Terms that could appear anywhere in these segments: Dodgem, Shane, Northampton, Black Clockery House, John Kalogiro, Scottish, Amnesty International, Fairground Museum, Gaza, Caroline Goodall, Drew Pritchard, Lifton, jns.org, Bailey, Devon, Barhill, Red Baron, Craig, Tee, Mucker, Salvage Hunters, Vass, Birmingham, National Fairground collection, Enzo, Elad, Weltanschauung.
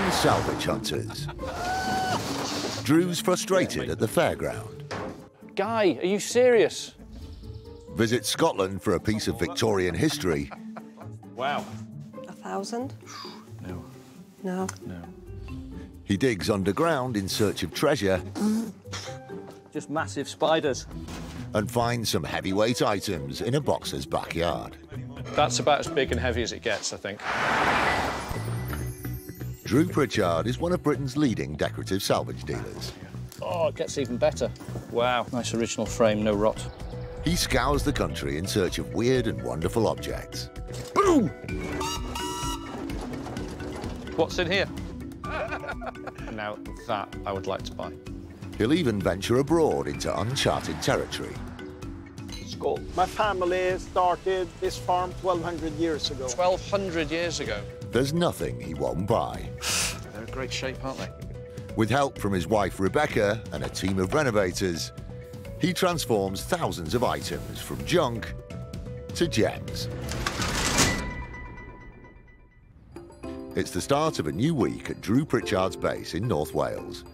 from Salvage Hunters. Drew's frustrated at the fairground. Guy, are you serious? Visit Scotland for a piece of Victorian history. Wow. 1,000? No. No. No. He digs underground in search of treasure. Just massive spiders. And finds some heavyweight items in a boxer's backyard. That's about as big and heavy as it gets, I think. Drew Pritchard is one of Britain's leading decorative salvage dealers. Oh, it gets even better. Wow, nice original frame, no rot. He scours the country in search of weird and wonderful objects. Boom! What's in here? Now that I would like to buy. He'll even venture abroad into uncharted territory. School. My family started this farm 1,200 years ago. 1,200 years ago? There's nothing he won't buy. They're in great shape, aren't they? With help from his wife, Rebecca, and a team of renovators, he transforms thousands of items from junk to gems. It's the start of a new week at Drew Pritchard's base in North Wales.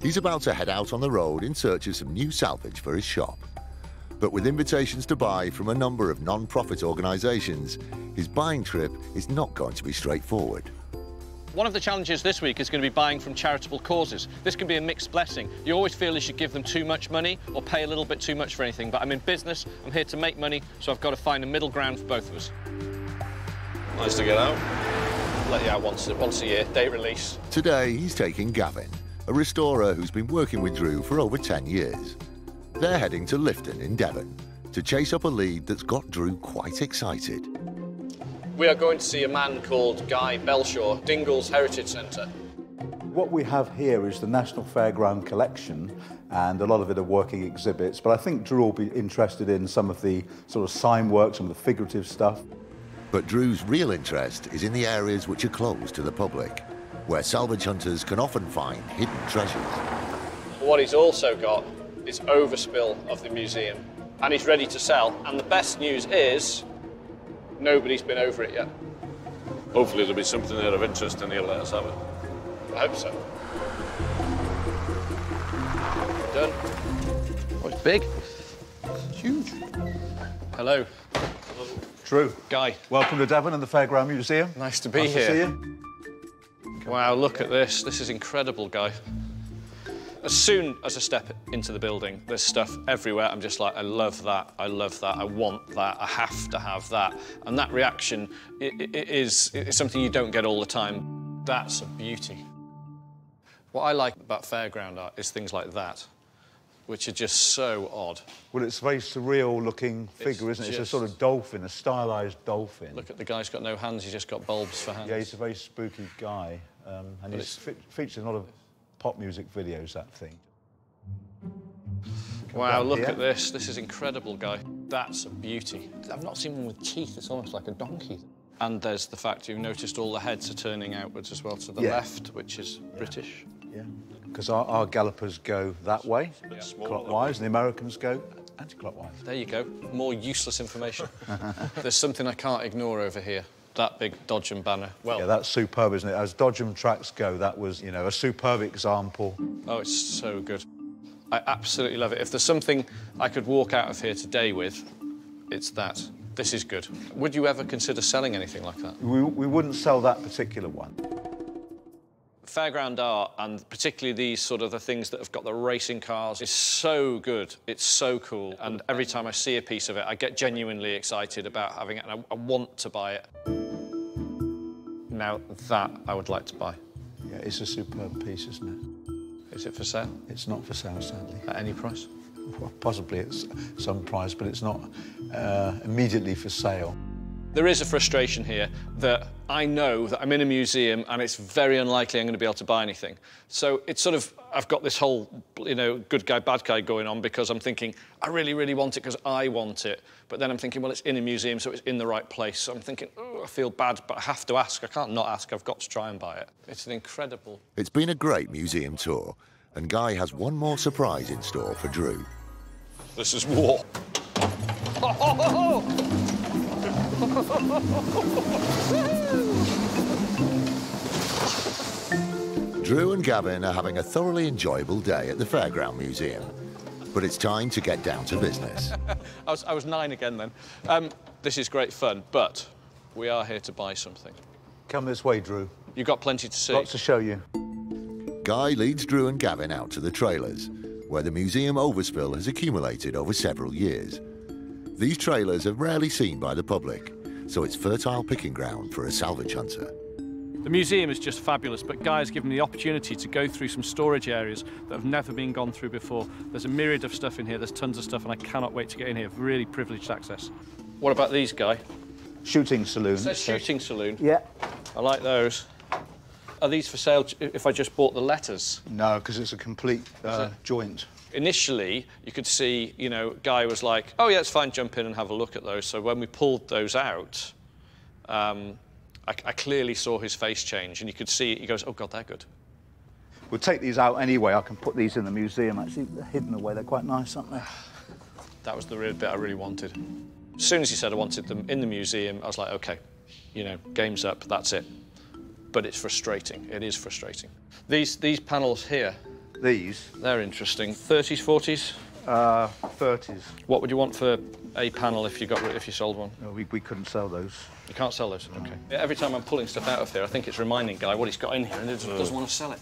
He's about to head out on the road in search of some new salvage for his shop. But with invitations to buy from a number of non-profit organisations, his buying trip is not going to be straightforward. One of the challenges this week is going to be buying from charitable causes. This can be a mixed blessing. You always feel you should give them too much money or pay a little bit too much for anything, but I'm in business, I'm here to make money, so I've got to find a middle ground for both of us. Nice to get out. Let you out once a year, day release. Today, he's taking Gavin, a restorer who's been working with Drew for over 10 years. They're heading to Lifton in Devon to chase up a lead that's got Drew quite excited. We are going to see a man called Guy Belshaw, Dingle's Heritage Centre. What we have here is the National Fairground collection, and a lot of it are working exhibits, but I think Drew will be interested in some of the sort of sign work, some of the figurative stuff. But Drew's real interest is in the areas which are closed to the public, where salvage hunters can often find hidden treasures. What he's also got is overspill of the museum, and he's ready to sell, and the best news is nobody's been over it yet. Hopefully there'll be something there of interest and he'll let us have it. I hope so. Done. Oh, it's big. It's huge. Hello. Hello. Drew. Guy. Welcome to Devon and the Fairground Museum. Nice to be here. Nice to see you. Wow, look at this. This is incredible, Guy. As soon as I step into the building, there's stuff everywhere. I'm just like, I love that, I love that, I want that, I have to have that. And that reaction is something you don't get all the time. That's a beauty. What I like about fairground art is things like that, which are just so odd. Well, it's a very surreal-looking figure, isn't it? It's a sort of dolphin, a stylised dolphin. Look at the guy, he's got no hands, he's just got bulbs for hands. Yeah, he's a very spooky guy, and he's featured a lot of pop music videos, that thing. Wow, look at this. This is incredible, Guy. That's a beauty. I've not seen one with teeth. It's almost like a donkey. And there's the fact you've noticed all the heads are turning outwards as well to the left, which is British. Yeah, because our gallopers go that way, clockwise, and the Americans go anti-clockwise. There you go. More useless information. There's something I can't ignore over here. That big Dodgem banner. Well, yeah, that's superb, isn't it? As Dodgem tracks go, that was, you know, a superb example. Oh, it's so good. I absolutely love it. If there's something I could walk out of here today with, it's that. This is good. Would you ever consider selling anything like that? We wouldn't sell that particular one. Fairground art, and particularly these sort of the things that have got the racing cars, is so good. It's so cool. And every time I see a piece of it, I get genuinely excited about having it, and I want to buy it. Now that I would like to buy. Yeah, it's a superb piece, isn't it? Is it for sale? It's not for sale, sadly. At any price? Well, possibly it's some price, but it's not immediately for sale. There is a frustration here that I know that I'm in a museum and it's very unlikely I'm going to be able to buy anything. So it's sort of, I've got this whole, you know, good guy, bad guy going on because I'm thinking, I really, really want it because I want it. But then I'm thinking, well, it's in a museum, so it's in the right place. So I'm thinking, oh, I feel bad, but I have to ask. I can't not ask. I've got to try and buy it. It's an incredible... It's been a great museum tour, and Guy has one more surprise in store for Drew. This is war. Ho, ho, ho, ho! Drew and Gavin are having a thoroughly enjoyable day at the Fairground Museum, but it's time to get down to business. I was nine again then. This is great fun, but we are here to buy something. Come this way, Drew. You've got plenty to see. Lots to show you. Guy leads Drew and Gavin out to the trailers, where the museum overspill has accumulated over several years. These trailers are rarely seen by the public, so it's fertile picking ground for a salvage hunter. The museum is just fabulous, but Guy's given me the opportunity to go through some storage areas that have never been gone through before. There's a myriad of stuff in here, there's tons of stuff, and I cannot wait to get in here. Really privileged access. What about these, Guy? Shooting saloon. Is that shooting saloon? Yeah. I like those. Are these for sale if I just bought the letters? No, because it's a complete joint. Initially, you could see, you know, Guy was like, oh, yeah, it's fine, jump in and have a look at those. So when we pulled those out, I clearly saw his face change, and you could see it. He goes, oh, God, they're good. We'll take these out anyway. I can put these in the museum, actually. They're hidden away. They're quite nice, aren't they? That was the real bit I really wanted. As soon as he said I wanted them in the museum, I was like, OK, you know, game's up, that's it. But it's frustrating. It is frustrating. These panels here. These? They're interesting. 30s, 40s? 30s. What would you want for a panel if you sold one? No, we couldn't sell those. You can't sell those? No. OK. Every time I'm pulling stuff out of here, I think it's reminding Guy what he's got in here and he doesn't want to sell it.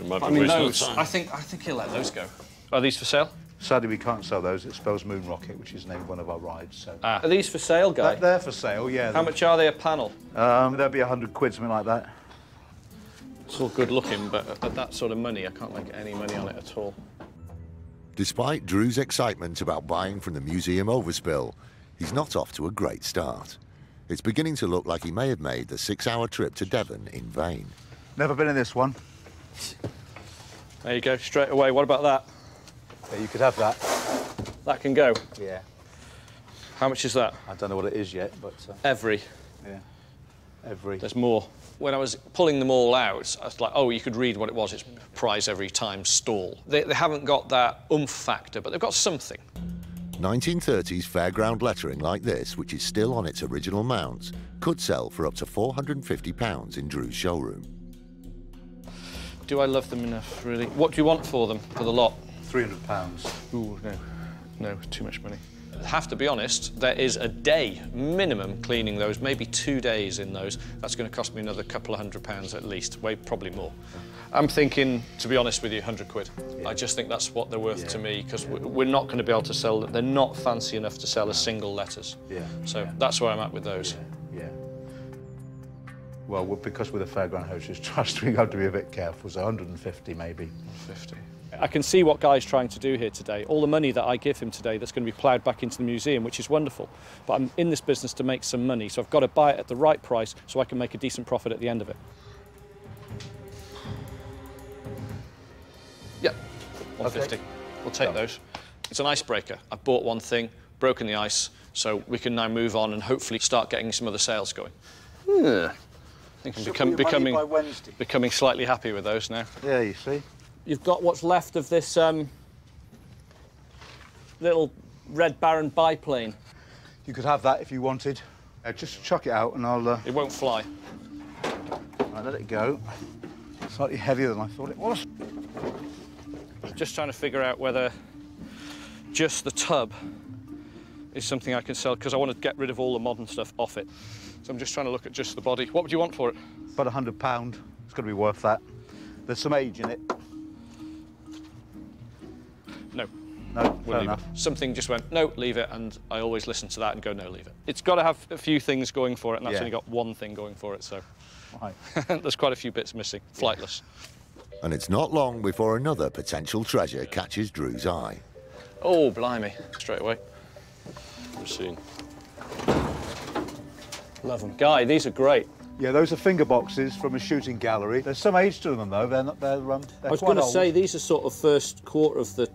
I mean, those, I think he'll let those go. Are these for sale? Sadly, we can't sell those. It spells Moon Rocket, which is named one of our rides. So. Ah. Are these for sale, Guy? They're for sale, yeah. How much are they a panel? They'll be £100, something like that. It's all good looking, but at that sort of money, I can't make any money on it at all. Despite Drew's excitement about buying from the museum overspill, he's not off to a great start. It's beginning to look like he may have made the 6-hour trip to Devon in vain. Never been in this one. There you go, straight away. What about that? Yeah, you could have that. That can go? Yeah. How much is that? I don't know what it is yet, but... Every? Yeah, every. There's more. When I was pulling them all out, I was like, oh, you could read what it was. It's prize every time stall. They haven't got that oomph factor, but they've got something. 1930s fairground lettering like this, which is still on its original mounts, could sell for up to £450 in Drew's showroom. Do I love them enough, really? What do you want for them, for the lot? £300. Ooh, no. No, too much money. I have to be honest, there is a day minimum cleaning those, maybe 2 days in those. That's going to cost me another couple of £100 at least, probably more. I'm thinking, to be honest with you, £100. Yeah. I just think that's what they're worth to me, because we're not going to be able to sell them. They're not fancy enough to sell as single letters. Yeah. So that's where I'm at with those. Yeah. Well, because we're the Fairground Houses Trust, we have to be a bit careful. So 150 maybe. 150. I can see what Guy's trying to do here today. All the money that I give him today, that's going to be ploughed back into the museum, which is wonderful. But I'm in this business to make some money, so I've got to buy it at the right price so I can make a decent profit at the end of it. Yep, 150. Okay. We'll take those. It's an icebreaker. I've bought one thing, broken the ice, so we can now move on and hopefully start getting some other sales going. Yeah. I think I'm becoming slightly happy with those now. Yeah, you see. You've got what's left of this little Red Baron biplane. You could have that if you wanted. Just chuck it out and I'll... It won't fly. Right, let it go. Slightly heavier than I thought it was. I'm just trying to figure out whether just the tub is something I can sell, because I want to get rid of all the modern stuff off it. So I'm just trying to look at just the body. What would you want for it? About £100. It's got to be worth that. There's some age in it. No, we'll leave it. Something just went, no, leave it, and I always listen to that and go, no, leave it. It's got to have a few things going for it, and that's only got one thing going for it, so... Right. There's quite a few bits missing, flightless. And it's not long before another potential treasure catches Drew's eye. Oh, blimey. Straight away. Machine. Love them. Guy, these are great. Yeah, those are finger boxes from a shooting gallery. There's some age to them, though. They're I was going to say, these are sort of first quarter of the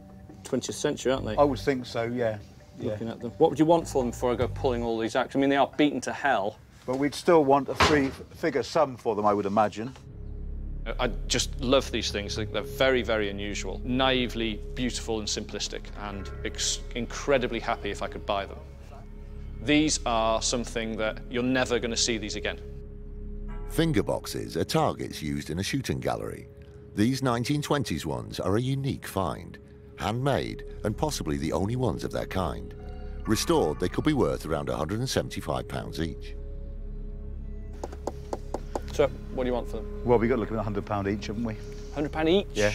20th century, aren't they? I would think so, yeah. Looking at them. What would you want for them before I go pulling all these out? I mean, they are beaten to hell. But we'd still want a three-figure sum for them, I would imagine. I just love these things. They're very, very unusual. Naively beautiful and simplistic, and incredibly happy if I could buy them. These are something that you're never going to see these again. Finger boxes are targets used in a shooting gallery. These 1920s ones are a unique find, handmade and possibly the only ones of their kind. Restored, they could be worth around £175 each. So, what do you want for them? Well, we've got to look at £100 each, haven't we? £100 each? Yeah.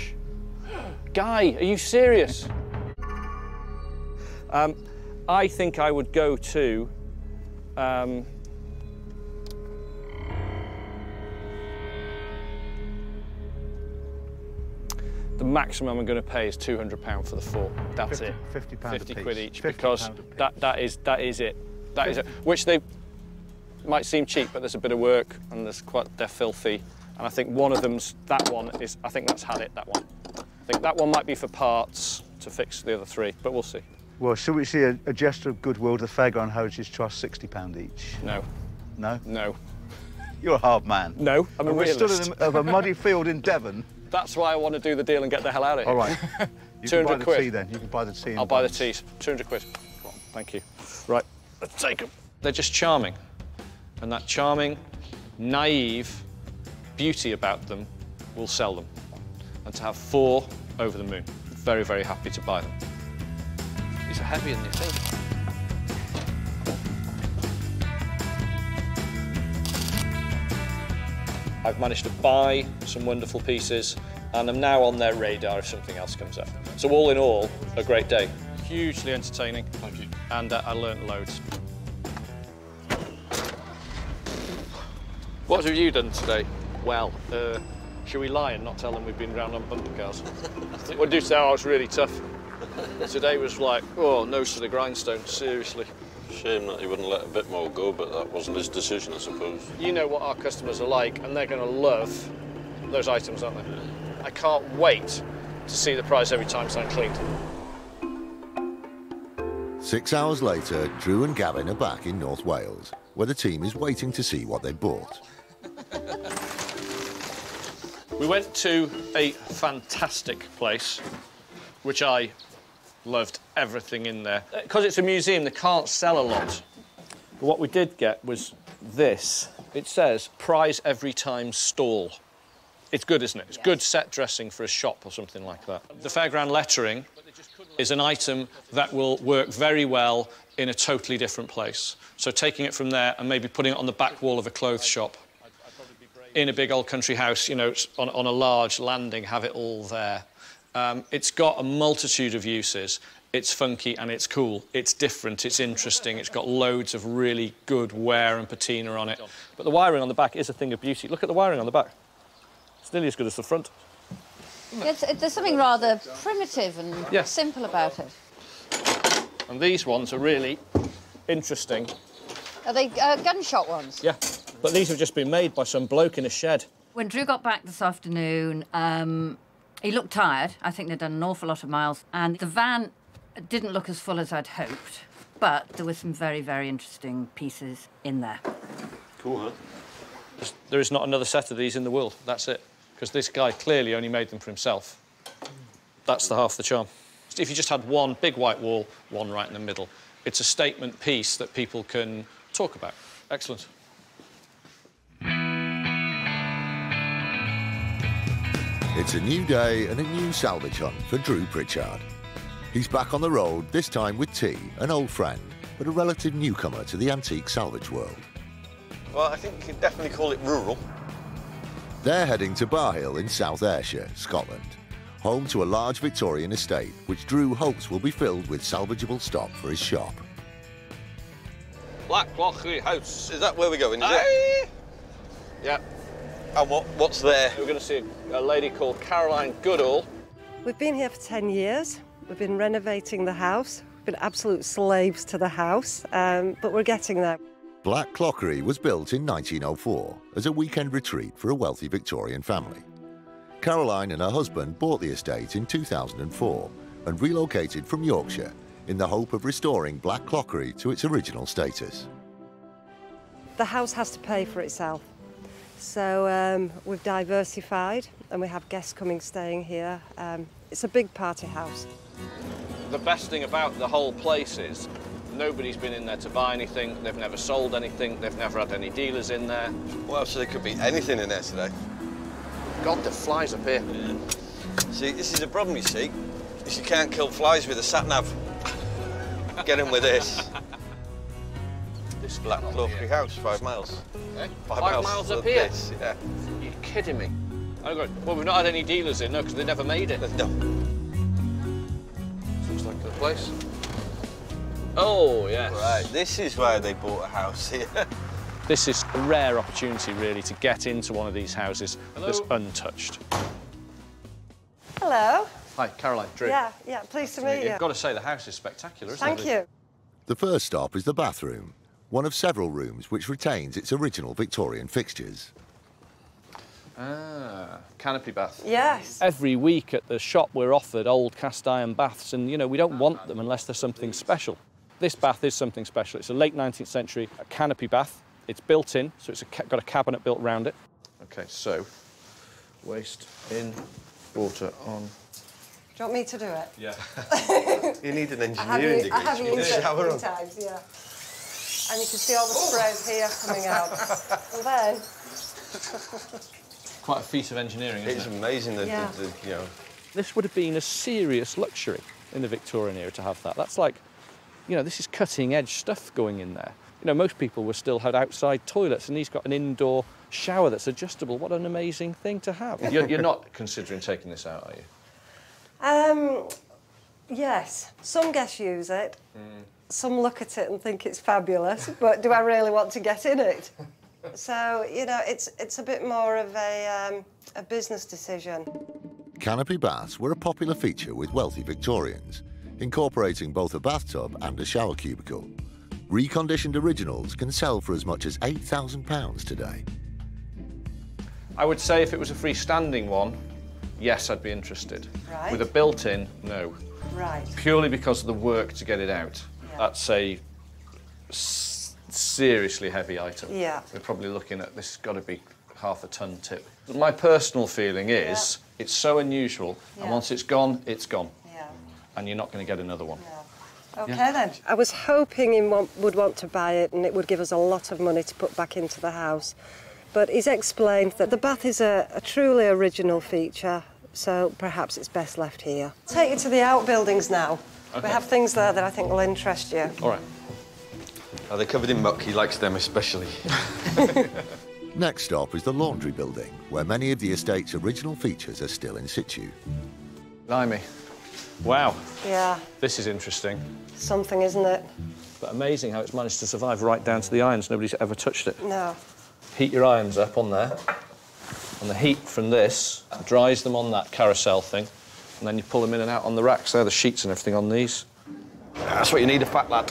Guy, are you serious? I think I would go to... the maximum I'm going to pay is £200 for the four. That's it. £50 quid each, because that is it. That is it. Which they might seem cheap, but there's a bit of work and there's quite, they're filthy. And I think one of them's, that one is, I think that's had it, that one. I think that one might be for parts to fix the other three, but we'll see. Well, should we see a gesture of goodwill to the Fairground Heritage Trust, £60 each? No. No? No. You're a hard man. No, I'm a realist. We're stood in a muddy field in Devon. That's why I want to do the deal and get the hell out of here. All right. You 200 can buy the quid. Tea, then. You can buy the tea. I'll buy the teas. 200 quid. Go on, thank you. Right, let's take them. They're just charming. And that charming, naive beauty about them will sell them. And to have four over the moon. Very, very happy to buy them. These are heavier than you think. I've managed to buy some wonderful pieces, and I'm now on their radar if something else comes up. So all in all, a great day. Hugely entertaining. Thank you. And I learnt loads. What have you done today? Well, should we lie and not tell them we've been round on bumper cars? What do you say? Oh, it's really tough. Today was like, oh, nose to the grindstone, seriously. Shame that he wouldn't let a bit more go, but that wasn't his decision, I suppose. You know what our customers are like, and they're going to love those items, aren't they? Yeah. I can't wait to see the price every time it's uncleaned. 6 hours later, Drew and Gavin are back in North Wales, where the team is waiting to see what they bought. We went to a fantastic place, which I loved everything in there. Because it's a museum, they can't sell a lot. But what we did get was this. It says, prize every time stall. It's good, isn't it? It's good set dressing for a shop or something like that. The fairground lettering is an item that will work very well in a totally different place. So taking it from there and maybe putting it on the back wall of a clothes shop. In a big old country house, you know, on a large landing, have it all there. It's got a multitude of uses. It's funky and it's cool. It's different, it's interesting. It's got loads of really good wear and patina on it. But the wiring on the back is a thing of beauty. Look at the wiring on the back. It's nearly as good as the front. There's something rather primitive and simple about it. And these ones are really interesting. Are they gunshot ones? Yeah, but these have just been made by some bloke in a shed. When Drew got back this afternoon, he looked tired. I think they'd done an awful lot of miles. And the van didn't look as full as I'd hoped, but there were some very, very interesting pieces in there. Cool, huh? There is not another set of these in the world, that's it. Because this guy clearly only made them for himself. That's the half the charm. If you just had one big white wall, one right in the middle, it's a statement piece that people can talk about. Excellent. It's a new day and a new salvage hunt for Drew Pritchard. He's back on the road, this time with Tee, an old friend, but a relative newcomer to the antique salvage world. Well, I think you could definitely call it rural. They're heading to Barhill in South Ayrshire, Scotland, home to a large Victorian estate, which Drew hopes will be filled with salvageable stock for his shop. Black Clockery House. Is that where we're going, is it? Yeah. And what's there? We're going to see a lady called Caroline Goodall. We've been here for 10 years. We've been renovating the house. We've been absolute slaves to the house, but we're getting there. Black Clockery was built in 1904 as a weekend retreat for a wealthy Victorian family. Caroline and her husband bought the estate in 2004 and relocated from Yorkshire in the hope of restoring Black Clockery to its original status. The house has to pay for itself. So we've diversified and we have guests coming, staying here. It's a big party house. The best thing about the whole place is nobody's been in there to buy anything. They've never sold anything. They've never had any dealers in there. Well, so there could be anything in there today. God, the flies up here. Yeah. See, this is a problem, you see, is you can't kill flies with a sat-nav. Get in with this. This Black Clockery House, 5 miles. Okay. Five miles up here? This, yeah. You're kidding me. Oh, God. Well, we've not had any dealers in, no, because they never made it. No. Looks like the place. Oh, yes. Right, this is why they bought a house here. This is a rare opportunity, really, to get into one of these houses that's untouched. Hello. Hi, Caroline. Drew. Yeah, pleased to meet you. I've got to say, the house is spectacular, isn't it? Thank you. The first stop is the bathroom, one of several rooms which retains its original Victorian fixtures. Ah, canopy bath. Yes. Every week at the shop we're offered old cast iron baths and, you know, we don't want them unless they're something special. This bath is something special. It's a late 19th century canopy bath. It's built in, so it's got a cabinet built round it. OK, so, waste in, water on. Do you want me to do it? Yeah. You need an engineering degree. I have used it many times, yeah. And you can see all the sprays here coming out. And then... Quite a feat of engineering, isn't it? It's amazing that, you know... This would have been a serious luxury in the Victorian era to have that. That's like, you know, this is cutting-edge stuff going in there. You know, most people were still had outside toilets, and he's got an indoor shower that's adjustable. What an amazing thing to have. You're not considering taking this out, are you? Yes. Some guests use it. Mm. Some look at it and think it's fabulous, but do I really want to get in it? So, you know, it's a bit more of a business decision. Canopy baths were a popular feature with wealthy Victorians, incorporating both a bathtub and a shower cubicle. Reconditioned originals can sell for as much as £8,000 today. I would say if it was a freestanding one, yes, I'd be interested. Right. With a built-in, no. Right. Purely because of the work to get it out. Yeah. That's a... seriously heavy item. Yeah. We're probably looking at this has got to be half a ton tip. My personal feeling is it's so unusual and once it's gone, it's gone. Yeah. And you're not going to get another one. Yeah. OK then. I was hoping he would want to buy it and it would give us a lot of money to put back into the house. But he's explained that the bath is a truly original feature, so perhaps it's best left here. I'll take you to the outbuildings now. Okay. We have things there that I think will interest you. All right. Oh, they're covered in muck. He likes them especially. Next stop is the laundry building, where many of the estate's original features are still in situ. Blimey. Wow. Yeah. This is interesting. Something, isn't it? But amazing how it's managed to survive right down to the irons. Nobody's ever touched it. No. Heat your irons up on there, and the heat from this dries them on that carousel thing, and then you pull them in and out on the racks. There, the sheets and everything on these. That's what you need, a fat lad.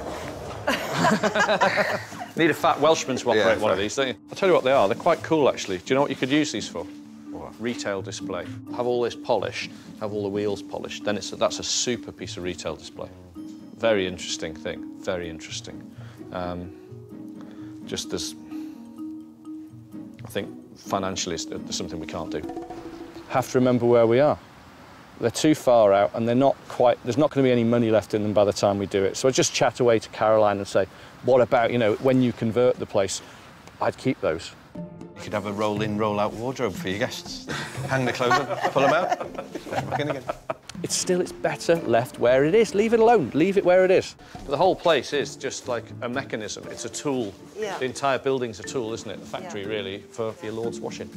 Need a fat Welshman to operate one of these, don't you? I'll tell you what they are. They're quite cool, actually. Do you know what you could use these for? What? Retail display. Have all this polished, have all the wheels polished. Then that's a super piece of retail display. Very interesting thing. Very interesting. Just as... I think financially it's something we can't do. Have to remember where we are. They're too far out and they're not quite, there's not going to be any money left in them by the time we do it. So I just chat away to Caroline and say, what about, you know, when you convert the place, I'd keep those. You could have a roll-in, roll-out wardrobe for your guests. Hang the clothes up, pull them out, back in again. It's better left where it is. Leave it alone, leave it where it is. But the whole place is just like a mechanism, it's a tool. Yeah. The entire building's a tool, isn't it? The factory, really, for your Lord's washing.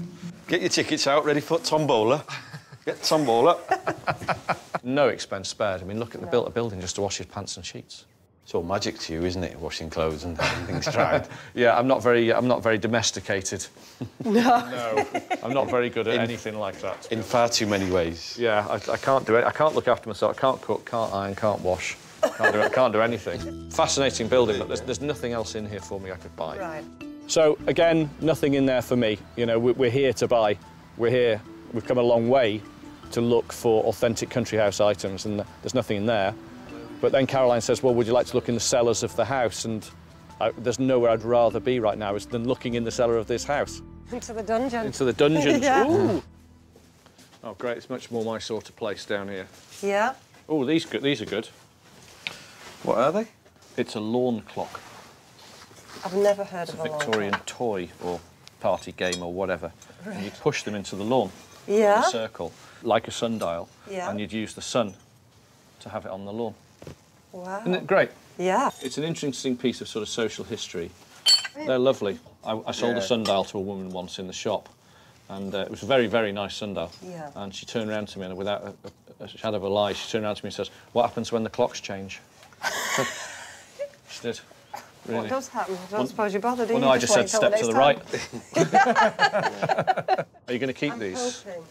Get your tickets out, ready for tombola. Get some ball up. No expense spared. I mean, look at the built a building just to wash your pants and sheets. It's all magic to you, isn't it? Washing clothes and things dried. Yeah, I'm not very domesticated. No. No. I'm not very good at anything like that. In far too many ways. Yeah, I can't do it. I can't look after myself. I can't cook, can't iron, can't wash. Can't do it. I can't do anything. Fascinating building, but there's nothing else in here for me I could buy. Right. So again, nothing in there for me. You know, we're here to buy. We're here. We've come a long way to look for authentic country house items, and there's nothing in there. But then Caroline says, well, would you like to look in the cellars of the house? And there's nowhere I'd rather be right now than looking in the cellar of this house. Into the dungeon. Into the dungeons. Yeah. Ooh. Oh, great. It's much more my sort of place down here. Yeah. Oh, these are good. What are they? It's a lawn clock. I've never heard of a lawn clock. It's a Victorian toy or party game or whatever. Right. And you push them into the lawn. yeah. in a circle, like a sundial, yeah. and you'd use the sun to have it on the lawn. Wow. Isn't it great? Yeah. It's an interesting piece of sort of social history. They're lovely. I sold a sundial to a woman once in the shop, and it was a very, very nice sundial. Yeah. And she turned around to me, and without a shadow of a lie, she turned around to me and says, "What happens when the clocks change?" So, she did. Really. What does happen? I don't suppose you bothered. Well, no, I just said step to the right. Are you going to keep these? Hoping.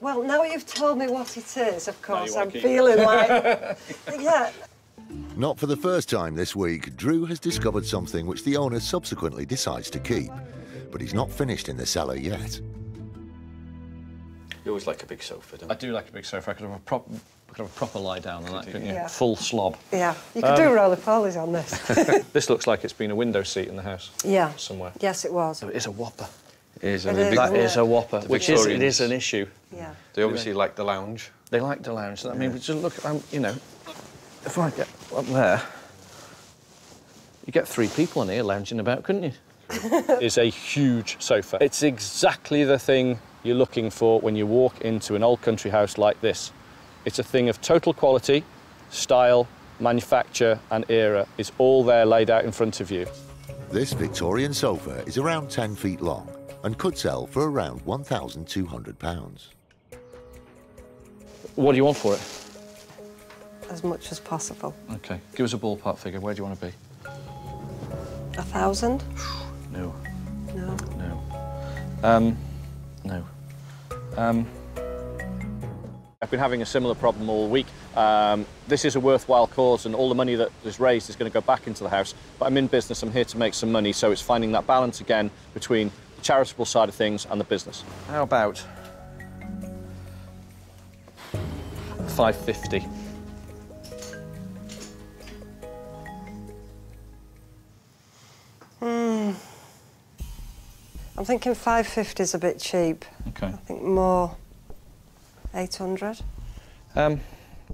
Well, now you've told me what it is, of course, I'm feeling like... yeah. Not for the first time this week, Drew has discovered something which the owner subsequently decides to keep. But he's not finished in the cellar yet. You always like a big sofa, don't you? I do like a big sofa. I could have a proper lie down on that, couldn't you? Yeah. Full slob. Yeah, you could do roly-polies on this. This looks like it's been a window seat in the house. Yeah. Somewhere. Yes, it was. So it is a whopper. It is a whopper, which is, it is an issue. Yeah. They obviously like the lounge. They like the lounge. I mean, just look, you know, if I get up there, you get three people in here lounging about, couldn't you? It's a huge sofa. It's exactly the thing you're looking for when you walk into an old country house like this. It's a thing of total quality, style, manufacture and era. It's all there laid out in front of you. This Victorian sofa is around 10 feet long and could sell for around £1,200. What do you want for it? As much as possible. OK. Give us a ballpark figure. Where do you want to be? 1,000? No. No. No. No. I've been having a similar problem all week. This is a worthwhile cause and all the money that is raised is going to go back into the house. But I'm in business, I'm here to make some money, so it's finding that balance again between the charitable side of things and the business. How about... 550. I'm thinking 550 is a bit cheap. Okay. I think more 800. Well,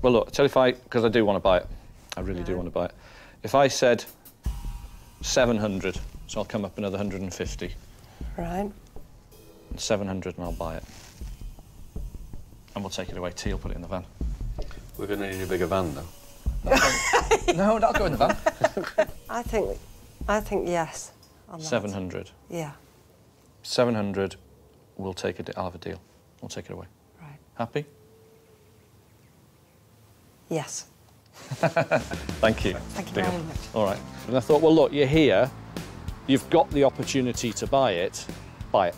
look, tell you if I, because I do want to buy it. I really do want to buy it. If I said 700, so I'll come up another 150. Right. 700 and I'll buy it. And we'll take it away. Tee will put it in the van. We're going to need a bigger van, though. No, that'll go in the van. I think yes. 700. Yeah. 700, we'll take it, I'll have a deal. We'll take it away. Right. Happy? Yes. Thank you. Thank you very much. All right. And I thought, well, look, you're here. You've got the opportunity to buy it. Buy it.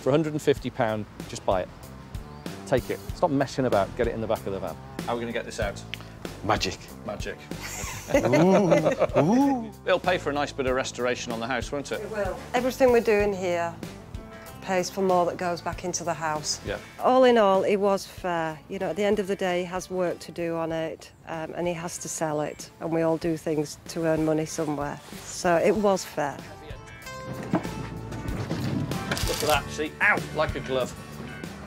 For £150, just buy it. Take it. Stop messing about. Get it in the back of the van. How are we going to get this out? Magic. Magic. Ooh. Ooh. It'll pay for a nice bit of restoration on the house, won't it? It will. Everything we're doing here pays for more that goes back into the house. Yeah. All in all, it was fair. You know, at the end of the day, he has work to do on it, and he has to sell it, and we all do things to earn money somewhere. So it was fair. Look at that, see? Ow! Like a glove.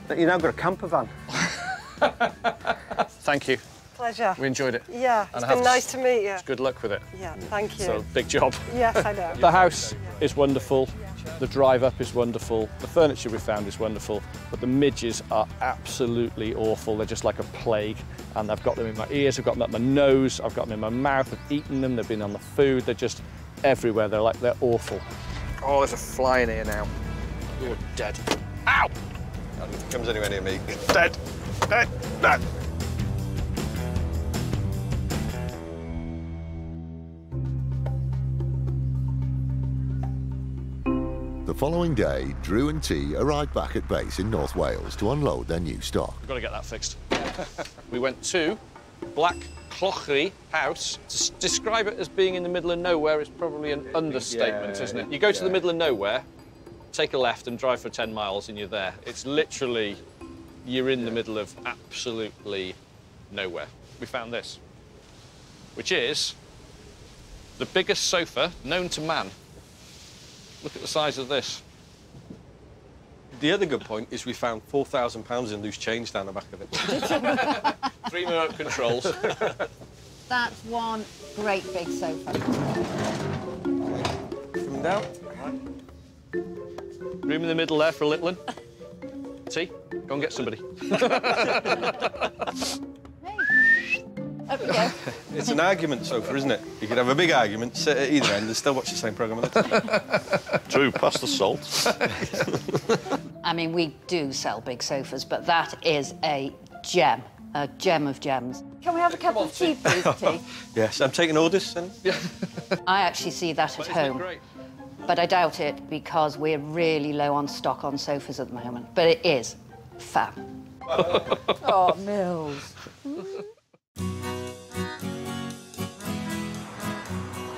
You've now got a camper van. Thank you. Pleasure. We enjoyed it. Yeah, it's been nice to meet you. Good luck with it. Yeah, thank you. So, big job. Yes, I know. The house is wonderful. Yeah. The drive up is wonderful. The furniture we found is wonderful. But the midges are absolutely awful. They're just like a plague. And I've got them in my ears, I've got them up my nose, I've got them in my mouth, I've eaten them, they've been on the food, they're just everywhere. They're like, they're awful. Oh, there's a fly in here now. You're dead. Ow! That comes anywhere near me. Dead. Dead. Dead. The following day, Drew and Tee arrived back at base in North Wales to unload their new stock. We've got to get that fixed. We went to Black Clockery House. To describe it as being in the middle of nowhere is probably an understatement, isn't it? You go to the middle of nowhere, take a left and drive for 10 miles and you're there. It's literally, you're in the middle of absolutely nowhere. We found this, which is the biggest sofa known to man. Look at the size of this. The other good point is we found £4,000 in loose change down the back of it. 3 remote controls. That's one great big sofa. Come down. Room in the middle there for a little one. Tee, go and get somebody. There we go. It's an argument sofa, isn't it? You could have a big argument, sit at either end and still watch the same programme. True, pass the salt. I mean, we do sell big sofas, but that is a gem of gems. Can we have a cup of tea, please, Tee? Yes, I'm taking orders. And... Yeah. I actually see that at home. Great? But I doubt it because we're really low on stock on sofas at the moment. But it is fab. Oh, Mills.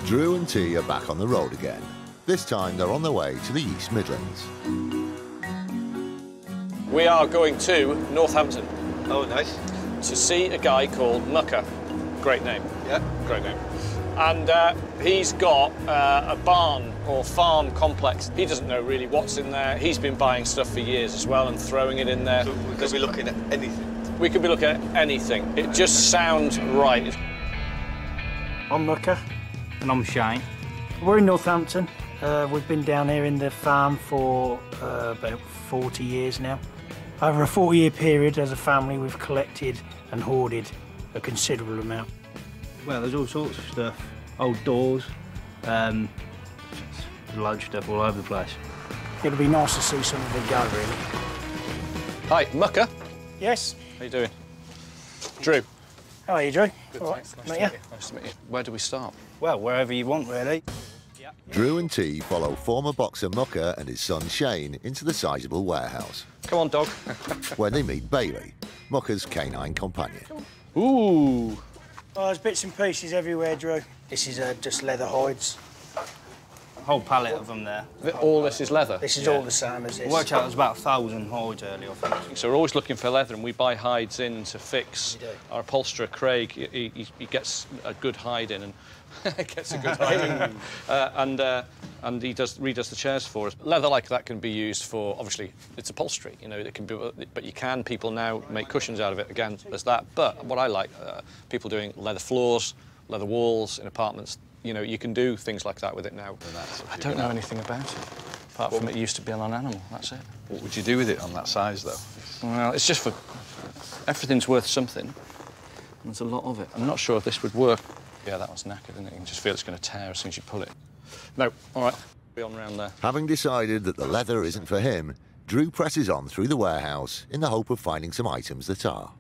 Drew and Tee are back on the road again. This time they're on their way to the East Midlands. We are going to Northampton. Oh, nice. To see a guy called Mucker. Great name. Yeah. Great name. And he's got a barn or farm complex. He doesn't know really what's in there. He's been buying stuff for years as well and throwing it in there. So we could be looking at anything. We could be looking at anything. It just sounds right. I'm Mucker. And I'm Shane. We're in Northampton. We've been down here in the farm for about 40 years now. Over a 40-year period, as a family, we've collected and hoarded a considerable amount. Well, there's all sorts of stuff. Old doors, loads of stuff all over the place. It'll be nice to see some of it go, really. Hi, Mucker. Yes? How you doing? Drew. How are you, Drew? Good, all right. Nice to meet you. Nice to meet you. Where do we start? Well, wherever you want, really. Yeah. Drew and Tee follow former boxer Mucker and his son Shane into the sizeable warehouse. Come on, dog. Where they meet Bailey, Mucker's canine companion. Ooh. Oh, there's bits and pieces everywhere, Drew. This is just leather hides. A whole pallet of them there. All this is leather? This is all the same as this. Watch out, there's about 1,000 hides earlier, I think. So we're always looking for leather, and we buy hides in to fix. Our upholsterer, Craig, he gets a good hide in, and gets a good hide in. And he redoes the chairs for us. Leather like that can be used for, obviously, it's upholstery, you know, it can be, but people now make cushions out of it. Again, there's that. But what I like, people doing leather floors, leather walls in apartments, you know, you can do things like that with it now. I don't know anything about it, apart from it used to be on an animal, that's it. What would you do with it on that size, though? Well, it's just for... everything's worth something. There's a lot of it. I'm not sure if this would work. Yeah, that one's knackered, isn't it? You can just feel it's going to tear as soon as you pull it. No, all right, be on round there. Having decided that the leather isn't for him, Drew presses on through the warehouse in the hope of finding some items that are.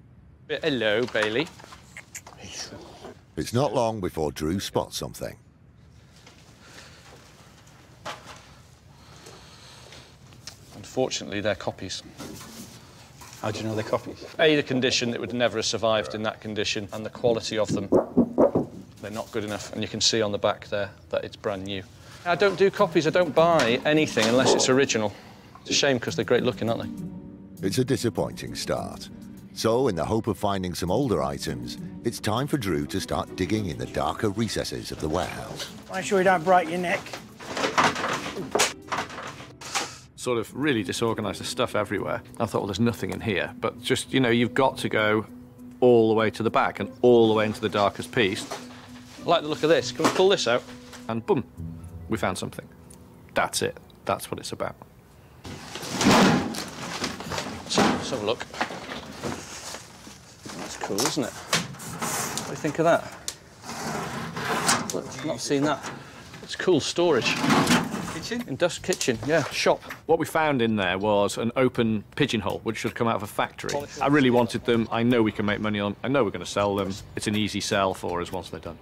Hello, Bailey. It's not long before Drew spots something. Unfortunately, they're copies. How do you know they're copies? A, the condition, it would never have survived in that condition, and the quality of them. They're not good enough, and you can see on the back there that it's brand new. I don't do copies, I don't buy anything unless it's original. It's a shame because they're great looking, aren't they? It's a disappointing start. So, in the hope of finding some older items, it's time for Drew to start digging in the darker recesses of the warehouse. Make sure you don't break your neck. Sort of really disorganised, the stuff everywhere. I thought, well, there's nothing in here, but just, you know, you've got to go all the way to the back and all the way into the darkest piece. I like the look of this. Can we pull this out? And boom, we found something. That's it. That's what it's about. Let's have a look. That's cool, isn't it? What do you think of that? Look, I've not seen that. It's cool storage. Kitchen? Industrial kitchen, yeah, shop. What we found in there was an open pigeonhole, which should come out of a factory. I really wanted them. I know we can make money on them. I know we're going to sell them. It's an easy sell for us once they're done.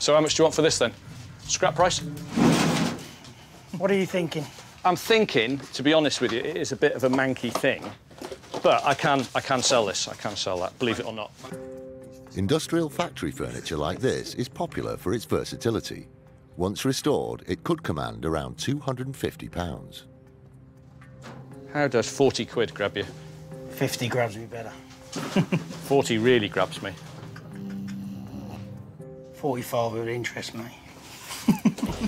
So how much do you want for this, then? Scrap price? What are you thinking? I'm thinking, to be honest with you, it is a bit of a manky thing, but I can sell this, I can sell that, believe it or not. Industrial factory furniture like this is popular for its versatility. Once restored, it could command around £250. How does 40 quid grab you? 50 grabs me better. 40 really grabs me. 45 would interest me.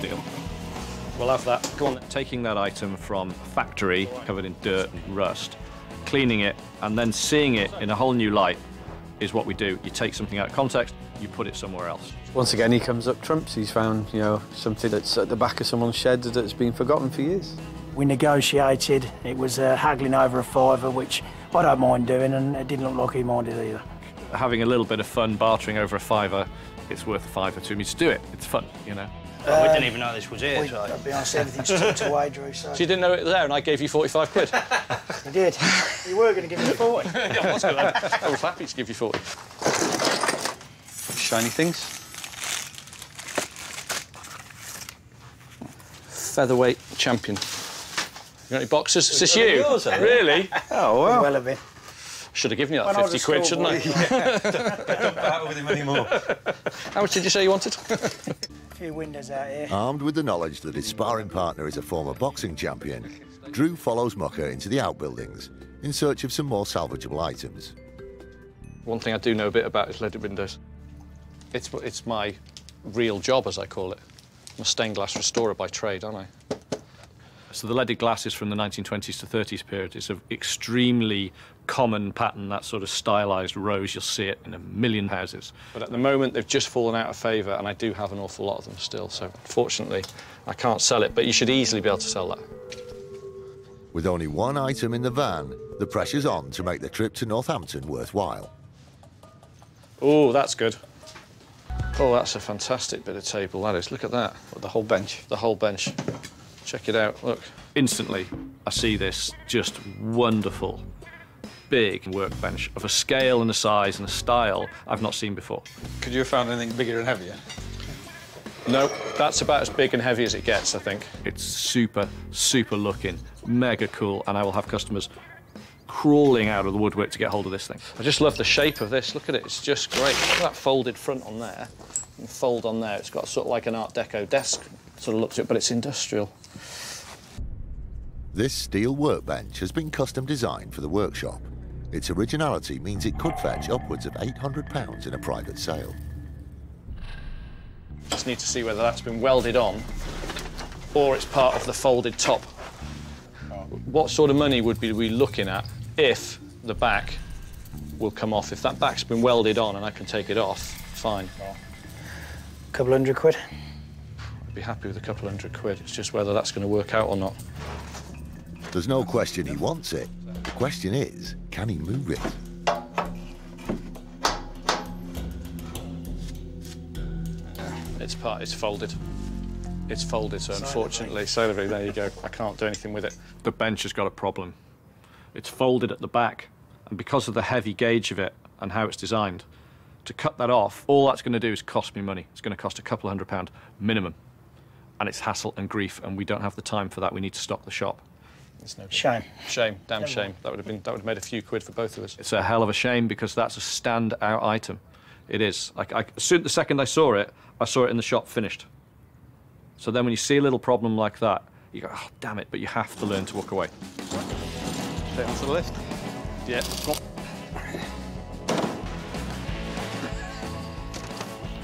Deal. We'll have that. Go on then. Taking that item from factory covered in dirt and rust, cleaning it and then seeing it in a whole new light is what we do. You take something out of context, you put it somewhere else. Once again, he comes up trumps. He's found, you know, something that's at the back of someone's shed that's been forgotten for years. we negotiated. It was haggling over a fiver, which I don't mind doing, and it didn't look like he minded either. Having a little bit of fun bartering over a fiver, it's worth a fiver to me to do it. It's fun, you know. Well, we didn't even know this was here, so... I'll be honest, everything's tucked away, Drew, so... So you didn't know it was there and I gave you 45 quid? You did. You were going to give me 40. Yeah, I was going to. I was happy to give you 40. Shiny things. Featherweight champion. You got any boxes? Is this you? Yours, really? Oh, wow. Well, a bit. Should have given you that when 50 quid, shouldn't I? Yeah. Don't battle with him anymore. How much did you say you wanted? A few windows out here. Armed with the knowledge that his sparring partner is a former boxing champion, Drew follows Mucker into the outbuildings in search of some more salvageable items. One thing I do know a bit about is leaded windows. It's my real job, as I call it. I'm a stained glass restorer by trade, aren't I? So the leaded glass is from the 1920s to 30s period. It's an extremely common pattern, that sort of stylised rose. You'll see it in a million houses. But at the moment, they've just fallen out of favour, and I do have an awful lot of them still. So, unfortunately, I can't sell it, but you should easily be able to sell that. With only one item in the van, the pressure's on to make the trip to Northampton worthwhile. Oh, that's good. Oh, that's a fantastic bit of table, that is. Look at that. The whole bench. The whole bench. Check it out, look. Instantly, I see this just wonderful, big workbench of a scale and a size and a style I've not seen before. Could you have found anything bigger and heavier? No, that's about as big and heavy as it gets, I think. It's super, super looking, mega cool, and I will have customers crawling out of the woodwork to get hold of this thing. I just love the shape of this. Look at it, it's just great. Look at that folded front on there and fold on there. It's got sort of like an Art Deco desk sort of look to it, but it's industrial. This steel workbench has been custom designed for the workshop. Its originality means it could fetch upwards of £800 in a private sale. Just need to see whether that's been welded on or it's part of the folded top. What sort of money would we be looking at if the back will come off? If that back's been welded on and I can take it off, fine. A couple hundred quid. I'd be happy with a couple hundred quid. It's just whether that's going to work out or not. There's no question he wants it. The question is, can he move it? It's folded. It's folded, so unfortunately, Salivary, there you go. I can't do anything with it. The bench has got a problem. It's folded at the back, and because of the heavy gauge of it and how it's designed, to cut that off, all that's going to do is cost me money. It's going to cost a couple £100 minimum, and it's hassle and grief, and we don't have the time for that. We need to stop the shop. It's no good. Shame. Shame. Damn shame. That would have made a few quid for both of us. It's a hell of a shame because that's a standout item. It is. The second I saw it in the shop finished. So then when you see a little problem like that, you go, oh, damn it, but you have to learn to walk away. Take onto the list. Yeah.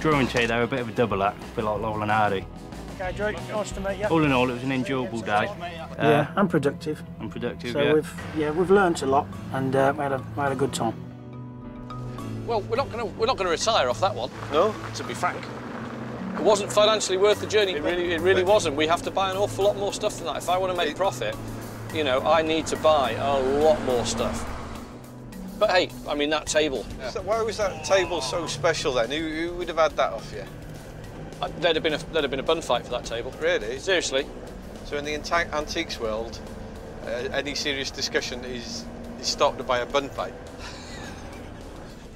Drew and Tee, they were a bit of a double act, a bit like Laurel and Hardy. OK, Drew, nice to meet you. All in all, it was an enjoyable day. Yeah, and productive. And productive, so yeah. We've learnt a lot and we had a good time. Well, we're not going to retire off that one. No. To be frank, it wasn't financially worth the journey. It really wasn't. We have to buy an awful lot more stuff than that. If I want to make profit, you know, I need to buy a lot more stuff. But hey, I mean that table. Yeah. So why was that table so special then? Who would have had that off you? There'd have been a bun fight for that table. Really? Seriously. So in the antiques world, any serious discussion is stopped by a bun fight.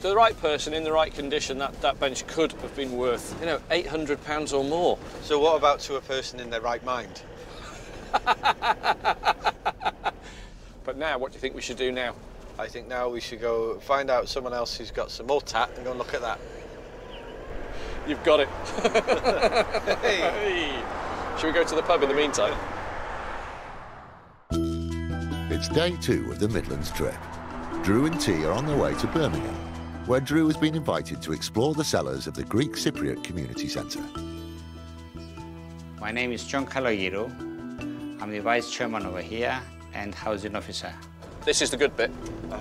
To the right person in the right condition, that bench could have been worth, you know, £800 or more. So what about to a person in their right mind? But now, what do you think we should do now? I think now we should go find out someone else who's got some more tat and go and look at that. You've got it. Hey. Should we go to the pub in the meantime? It's day 2 of the Midlands trip. Drew and Tee are on their way to Birmingham, where Drew has been invited to explore the cellars of the Greek Cypriot Community Centre. My name is John Kalogiro. I'm the vice chairman over here and housing officer. This is the good bit.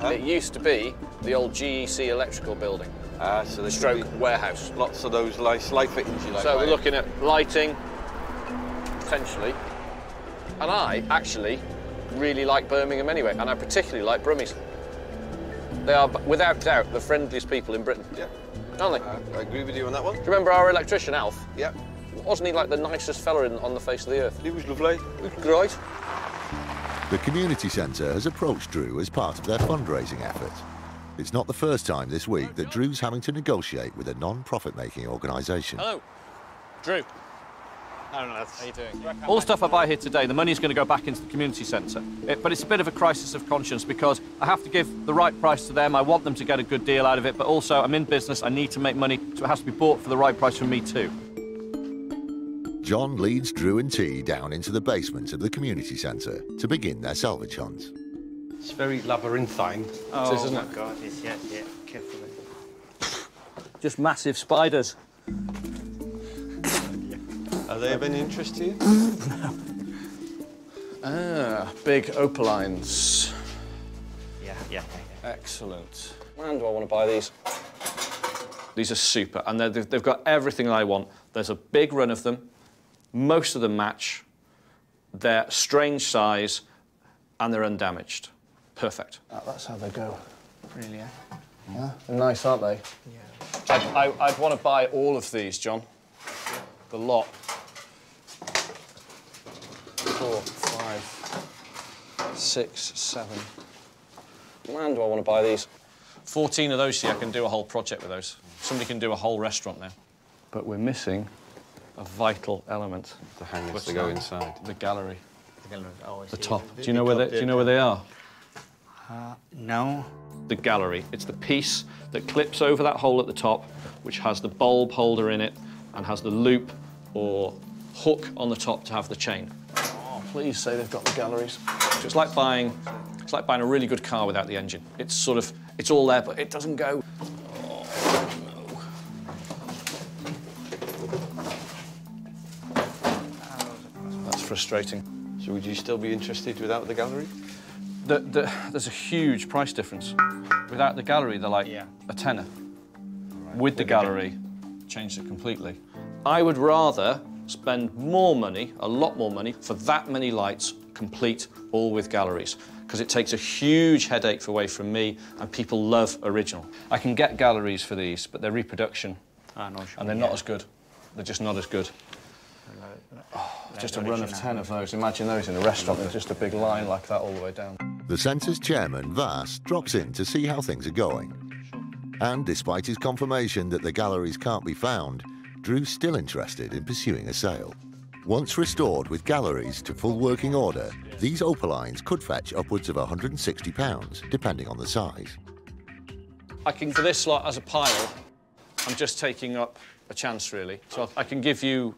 It used to be the old GEC electrical building. So the stroke warehouse. Lots of those light fittings you like. So we're looking at lighting, potentially. And I actually really like Birmingham anyway, and I particularly like Brummies. They are, without doubt, the friendliest people in Britain. Yeah. Aren't they? I agree with you on that one. Do you remember our electrician, Alf? Yeah. Wasn't he like the nicest fella on the face of the earth? He was lovely. He was great. The community centre has approached Drew as part of their fundraising effort. It's not the first time this week that Drew's having to negotiate with a non-profit-making organisation. Hello. Drew. How are you doing? All the stuff I buy here today, the money's going to go back into the community centre. But it's a bit of a crisis of conscience because I have to give the right price to them. I want them to get a good deal out of it, but also I'm in business, I need to make money, so it has to be bought for the right price for me too. John leads Drew and Tee down into the basement of the community centre to begin their salvage hunt. It's very labyrinthine. Oh, isn't it? God, it's, yeah, carefully. Just massive spiders. Are they of any interest to you? No. Ah, big opalines. Yeah. Excellent. Man, do I want to buy these? These are super, and they've got everything I want. There's a big run of them. Most of them match. They're strange size, and they're undamaged. Perfect. That's how they go. Really, yeah? Yeah. They're nice, aren't they? Yeah. I'd want to buy all of these, John. The lot. 4, 5, 6, 7. Man, do I want to buy these? 14 of those here, I can do a whole project with those. Somebody can do a whole restaurant now. But we're missing a vital element. The hangers to go inside. The gallery. The gallery. Oh, the top. Do you know where they are? No. The gallery. It's the piece that clips over that hole at the top, which has the bulb holder in it and has the loop or hook on the top to have the chain. Please say they've got the galleries. So it's like buying a really good car without the engine. It's sort of, it's all there, but it doesn't go. Oh, no. That's frustrating. So would you still be interested without the gallery? There's a huge price difference. Without the gallery, they're like a tenner. Right. With the gallery, changed it completely. I would rather spend more money, a lot more money, for that many lights, complete, all with galleries. Because it takes a huge headache away from me, and people love original. I can get galleries for these, but they're reproduction. And they're not as good. They're just not as good. Just a run of 10 of those. Imagine those in a restaurant. There's just a big line like that all the way down. The centre's chairman, Vass, drops in to see how things are going. And despite his confirmation that the galleries can't be found, Drew's still interested in pursuing a sale. Once restored with galleries to full working order, these opalines could fetch upwards of £160, depending on the size. I can, for this lot as a pile, I'm just taking up a chance, really. So I can give you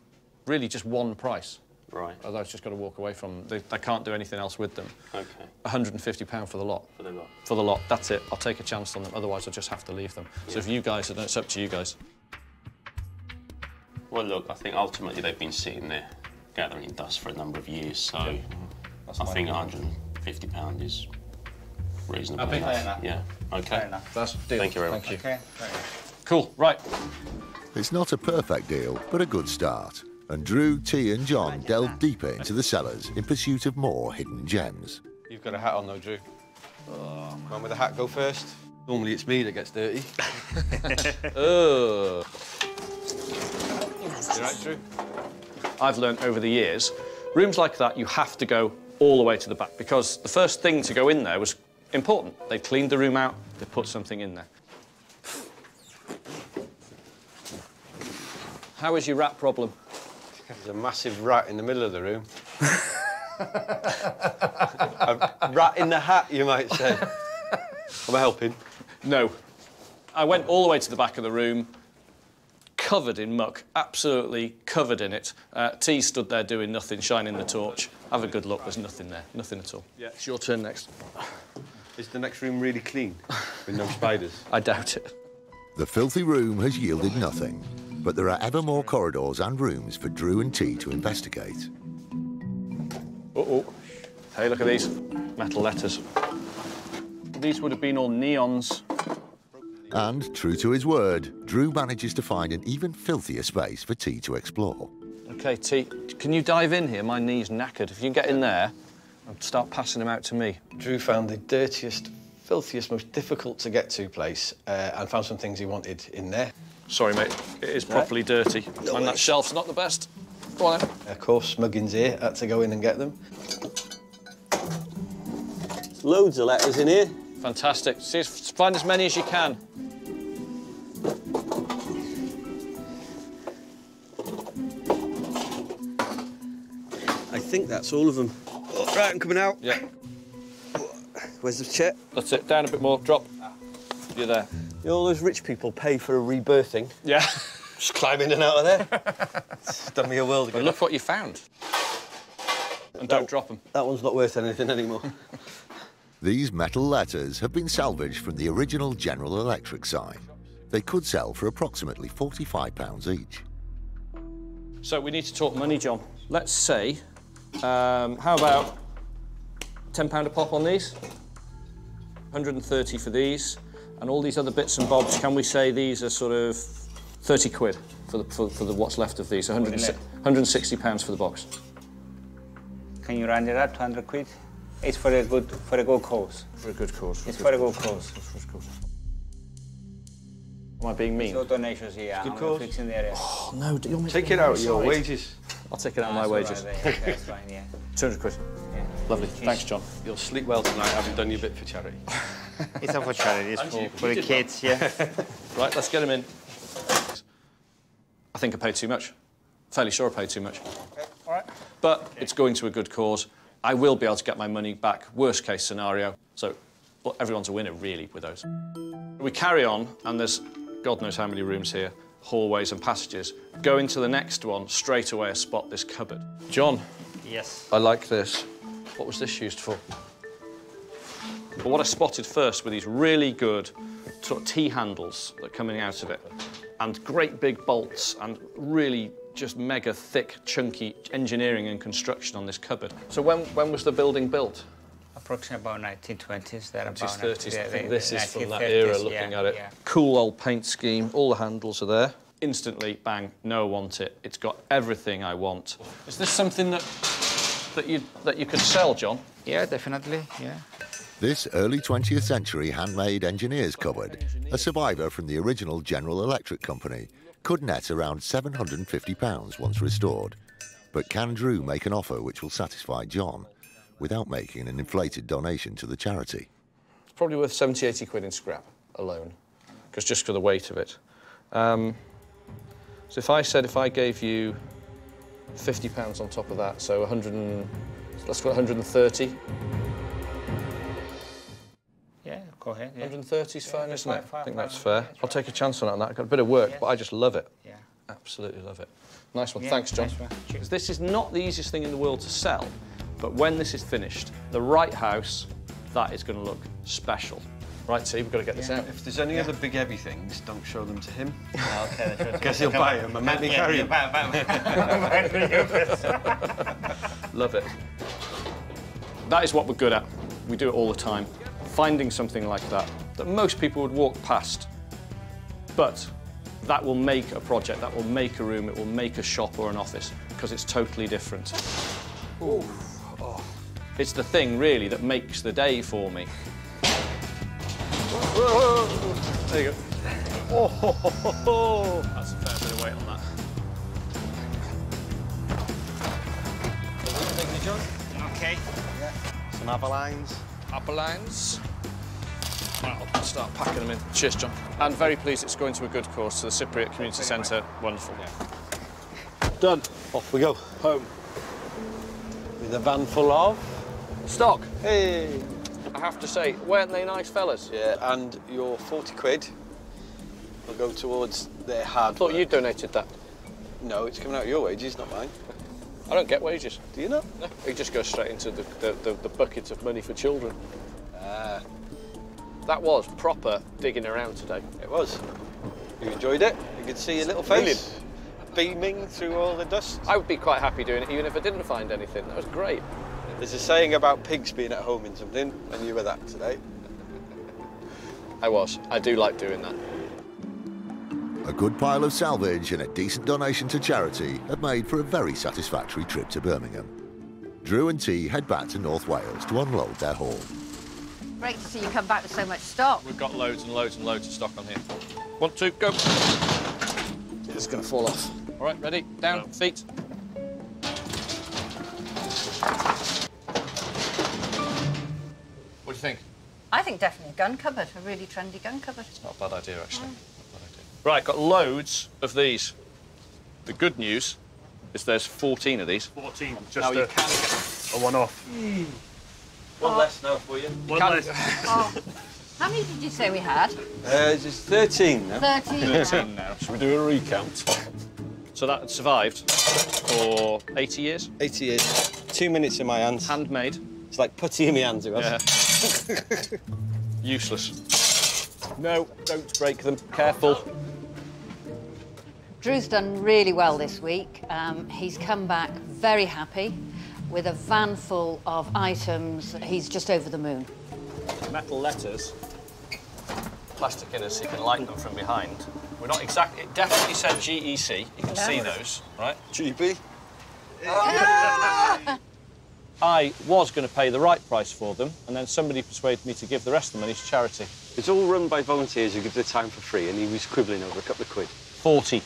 really just one price. Right. Otherwise, just got to walk away from them. I can't do anything else with them. OK. £150 for the lot. For the lot. For the lot, that's it. I'll take a chance on them, otherwise I'll just have to leave them. Yeah. So if you guys, it's up to you guys. Well, look, I think ultimately they've been sitting there gathering dust for a number of years, so I think £150 is reasonable. I'll be fair enough. Yeah, OK. Fair enough. That's a deal. Thank you very much. Thank you. OK. Cool, right. It's not a perfect deal, but a good start. And Drew, Tee and John delve deeper into the cellars in pursuit of more hidden gems. You've got a hat on, though, Drew. Oh, man. Man with the hat go first. Normally it's me that gets dirty. Oh. You're right, Drew. I've learnt over the years, rooms like that, you have to go all the way to the back because the first thing to go in there was important. They cleaned the room out, they put something in there. How is your rat problem? There's a massive rat in the middle of the room. A rat in the hat, you might say. Am I helping? No. I went all the way to the back of the room, covered in muck, absolutely covered in it. Tee stood there doing nothing, shining the torch. Have a good look, there's nothing there, nothing at all. Yeah, it's your turn next. Is the next room really clean, with no spiders? I doubt it. The filthy room has yielded nothing, but there are ever more corridors and rooms for Drew and Tee to investigate. Uh-oh. Hey, look at these metal letters. These would have been all neons. And, true to his word, Drew manages to find an even filthier space for Tee to explore. OK, T, can you dive in here? My knee's knackered. If you can get in there and start passing them out to me. Drew found the dirtiest, filthiest, most difficult to get to place and found some things he wanted in there. Sorry, mate, it is properly dirty. No and way. That shelf's not the best. Go on then. Of course, Muggins here had to go in and get them. Loads of letters in here. Fantastic. See, find as many as you can. I think that's all of them. Right, I'm coming out. Yeah. Where's the chair? That's it. Down a bit more. Drop. You're there. You know, all those rich people pay for a rebirthing. Yeah. Just climb in and out of there. It's done me a world of good. But look what you found. And don't drop them. That one's not worth anything anymore. These metal letters have been salvaged from the original General Electric sign. They could sell for approximately £45 each. So we need to talk money, John. Let's say, how about £10 a pop on these? 130 for these. And all these other bits and bobs, can we say these are sort of 30 quid for the what's left of these? 160 pounds for the box. Can you round it up to 100 quid? It's for a good cause. For a good cause. It's for a good cause. Am I being mean? No donations here. It's good cause. Fixing the area. Oh no! You're take it out of your wages. I'll take it out of my wages. Right, yeah, that's fine. Yeah. 200 quid. Yeah. Lovely. Thanks, John. You'll sleep well tonight, having done your bit for charity. It's not for charity. It's for the kids. Yeah. Right. Let's get them in. I think I paid too much. Fairly sure I paid too much. Okay. All right. But it's going to a good cause. I will be able to get my money back, worst case scenario. So, well, everyone's a winner, really, with those. We carry on, and there's God knows how many rooms here, hallways and passages. Go into the next one, straight away I spot this cupboard. John. Yes? I like this. What was this used for? But what I spotted first were these really good sort of Tee handles that are coming out of it, and great big bolts, and really just mega thick, chunky engineering and construction on this cupboard. So when was the building built? Approximately about 1920s, thereabouts. 1930s, I think this is from that era, looking at it. Yeah. Cool old paint scheme, all the handles are there. Instantly, bang, no, I want it. It's got everything I want. Is this something that you could sell, John? Yeah, definitely, yeah. This early 20th century handmade engineer's cupboard, a survivor from the original General Electric company, could net around £750 once restored. But can Drew make an offer which will satisfy John without making an inflated donation to the charity? It's probably worth 70, 80 quid in scrap alone, because just for the weight of it. So if I said if I gave you £50 on top of that, so 100 and, let's call it 130. Go ahead, yeah. 130's fine, yeah, isn't it? I think that's fair. I'll take a chance on that. I've got a bit of work, but I just love it. Yeah. Absolutely love it. Nice one. Yeah, thanks, John. Nice. This is not the easiest thing in the world to sell, but when this is finished, the right house, that is going to look special. Right, T, we've got to get this out. If there's any other big heavy things, don't show them to him. No, okay, I guess he'll buy them and make me carry them. Love it. That is what we're good at. We do it all the time. Finding something like that most people would walk past, but that will make a project, that will make a room, it will make a shop or an office, because it's totally different. Ooh. Oh. It's the thing, really, that makes the day for me. Whoa. There you go. Oh, ho, ho, ho, ho. That's a fair bit of weight on that. Thank you, John. OK. Yeah. Some Opalines. Opalines. I'll start packing them in. Cheers, John. And very pleased it's going to a good cause, to the Cypriot Community Centre. Wonderful. Yeah. Done. Off we go. Home. With a van full of stock. Hey. I have to say, weren't they nice fellas? Yeah, and your 40 quid will go towards their hard work. I thought you donated that. No, it's coming out of your wages, not mine. I don't get wages. Do you not? No. It just goes straight into the bucket of money for children. That was proper digging around today. It was. You enjoyed it? You could see your little face beaming through all the dust. I would be quite happy doing it even if I didn't find anything. That was great. There's a saying about pigs being at home in something, and you were that today. I was. I do like doing that. A good pile of salvage and a decent donation to charity have made for a very satisfactory trip to Birmingham. Drew and Tee head back to North Wales to unload their haul. Great to see you come back with so much stock. We've got loads and loads and loads of stock on here. One, two, go. It's going to fall off. All right, ready? Down, no. Feet. What do you think? I think definitely a gun cupboard, a really trendy gun cupboard. It's not a bad idea, actually. No. Right, got loads of these. The good news is there's 14 of these. 14, just a one-off. Mm. One less now for you. One less. Oh. How many did you say we had? Just 13 now. 13 now. Should we do a recount? So that survived for 80 years? 80 years. 2 minutes in my hands. Handmade. It's like putty in my hands, it was. Yeah. Useless. No, don't break them. Careful. Drew's done really well this week. He's come back very happy with a van full of items. He's just over the moon. Metal letters, plastic in us, so you can light them from behind. We're not exact. It definitely said GEC. You can see those, right? GB. Ah! I was going to pay the right price for them, and then somebody persuaded me to give the rest of the money to charity. It's all run by volunteers who give their time for free, and he was quibbling over a couple of quid. £40.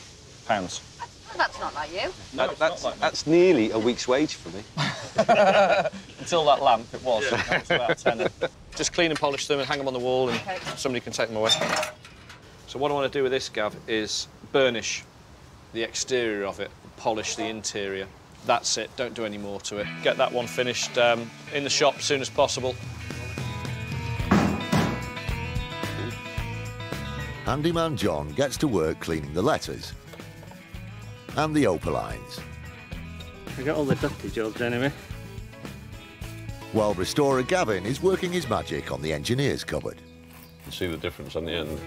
That's not like you. No, that's nearly a week's wage for me. Until that lamp, it was. Yeah. That was about 10. Just clean and polish them and hang them on the wall, and somebody can take them away. So what I want to do with this, Gav, is burnish the exterior of it, polish the interior. That's it. Don't do any more to it. Get that one finished in the shop as soon as possible. Handyman John gets to work cleaning the letters and the opalines. We got all the dusty jobs anyway. While restorer Gavin is working his magic on the engineer's cupboard. You can see the difference on the end.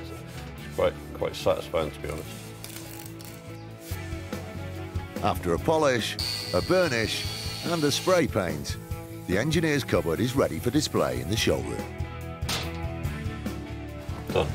It's quite satisfying, to be honest. After a polish, a burnish, and a spray paint, the engineer's cupboard is ready for display in the showroom. Done.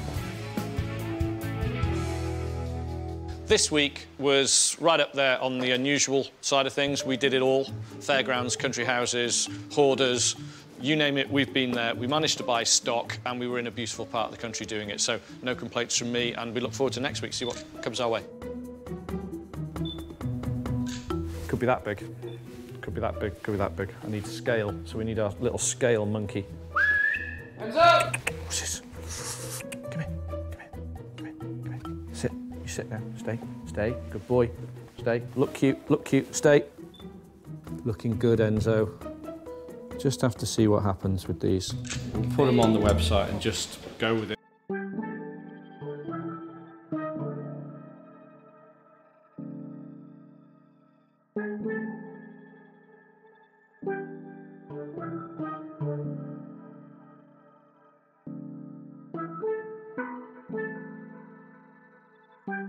This week was right up there on the unusual side of things. We did it all. Fairgrounds, country houses, hoarders, you name it, we've been there. We managed to buy stock and we were in a beautiful part of the country doing it. So no complaints from me, and we look forward to next week, see what comes our way. Could be that big, could be that big, could be that big. I need scale, so we need our little scale monkey. Enzo! What's this? You sit down, stay, stay, good boy, stay, look cute, stay. Looking good, Enzo. Just have to see what happens with these. We'll put them on the website and just go with it.